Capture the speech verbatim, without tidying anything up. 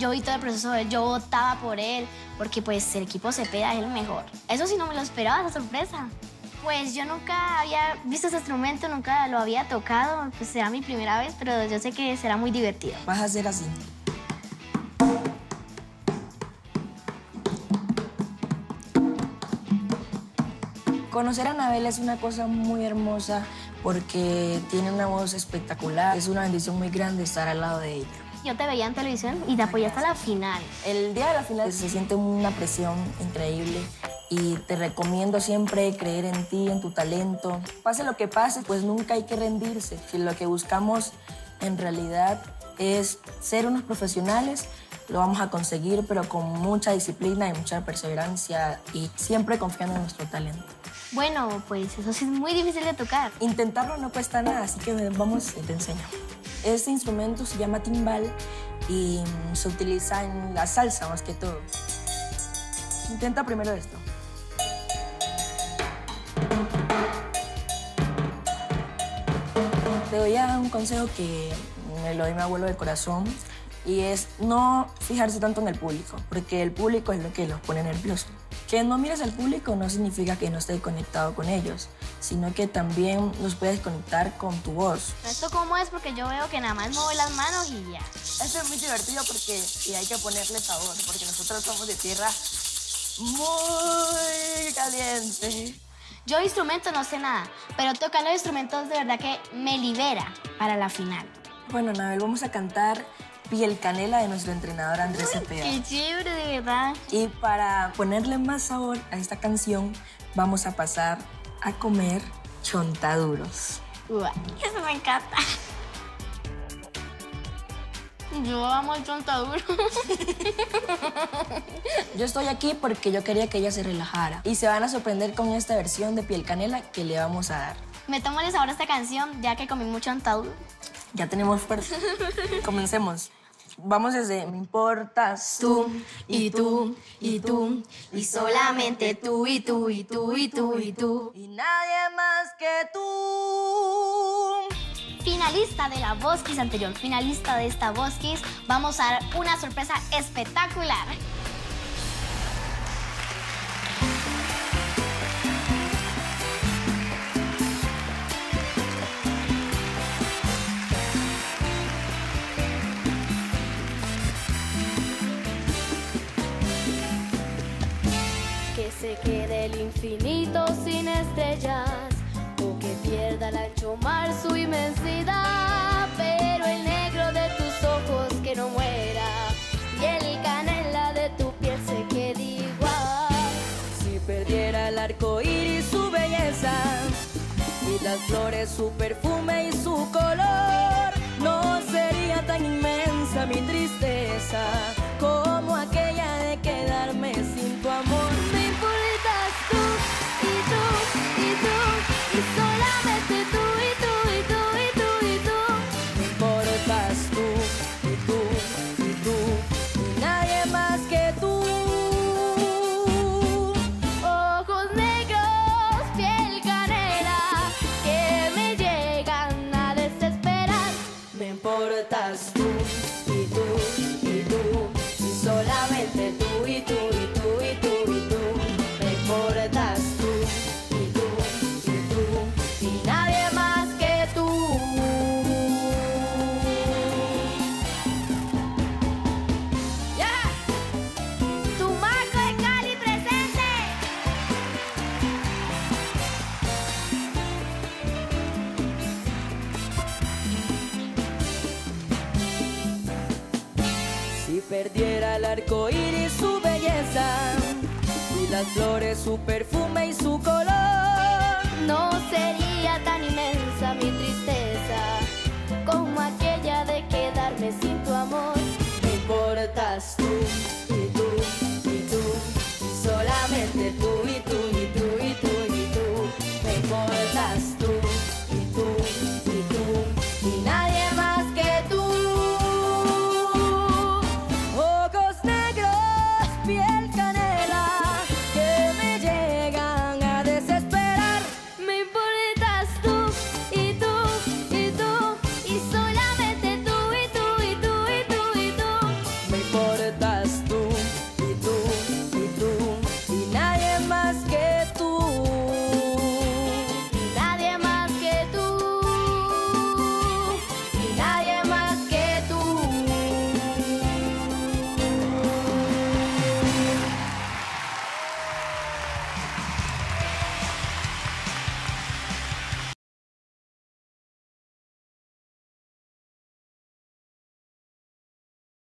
yo vi todo el proceso de él, yo votaba por él, porque pues el equipo Cepeda es el mejor. Eso sí no me lo esperaba, esa sorpresa. Pues yo nunca había visto ese instrumento, nunca lo había tocado, pues será mi primera vez, pero yo sé que será muy divertido. Vas a hacer así. Conocer a Anabelle es una cosa muy hermosa porque tiene una voz espectacular. Es una bendición muy grande estar al lado de ella. Yo te veía en televisión y te apoyé hasta la final. El día de la final se siente una presión increíble y te recomiendo siempre creer en ti, en tu talento. Pase lo que pase, pues nunca hay que rendirse. Si lo que buscamos en realidad es ser unos profesionales, lo vamos a conseguir, pero con mucha disciplina y mucha perseverancia y siempre confiando en nuestro talento. Bueno, pues eso sí es muy difícil de tocar. Intentarlo no cuesta nada, así que vamos y te enseño. Este instrumento se llama timbal y se utiliza en la salsa más que todo. Intenta primero esto. Te doy a un consejo que me lo dio mi abuelo de corazón y es no fijarse tanto en el público, porque el público es lo que los pone nerviosos. Que no mires al público no significa que no estés conectado con ellos, sino que también los puedes conectar con tu voz. ¿Esto cómo es? Porque yo veo que nada más muevo las manos y ya. Esto es muy divertido porque y hay que ponerle sabor, porque nosotros somos de tierra muy caliente. Yo de instrumentos no sé nada, pero tocar los instrumentos de verdad que me libera para la final. Bueno, Anabelle, vamos a cantar Piel Canela de nuestro entrenador Andrés Cepeda. ¡Qué chévere, de verdad! Y para ponerle más sabor a esta canción, vamos a pasar a comer chontaduros. ¡Uah! ¡Eso me encanta! Yo amo el chontaduro. Yo estoy aquí porque yo quería que ella se relajara. Y se van a sorprender con esta versión de Piel Canela que le vamos a dar. Me tomo el sabor a esta canción ya que comí mucho chontaduro. Ya tenemos fuerza. Comencemos. Vamos desde me importas tú y tú y tú y solamente tú y tú y tú y tú y tú y nadie más que tú. Finalista de la Voz Kids anterior, finalista de esta Voz Kids, vamos a dar una sorpresa espectacular. Se quede el infinito sin estrellas, o que pierda al ancho mar su inmensidad, pero el negro de tus ojos que no muera y el canela de tu piel se quede igual. Si perdiera el arco iris su belleza y las flores su perfume y su color, no sería tan inmensa mi tristeza como aquella de quedarme sin tu amor. Perdiera el arco iris su belleza y las flores su perfume y su color, no sería tan inmensa mi tristeza como aquella de quedarme sin tu amor. Me importas tú.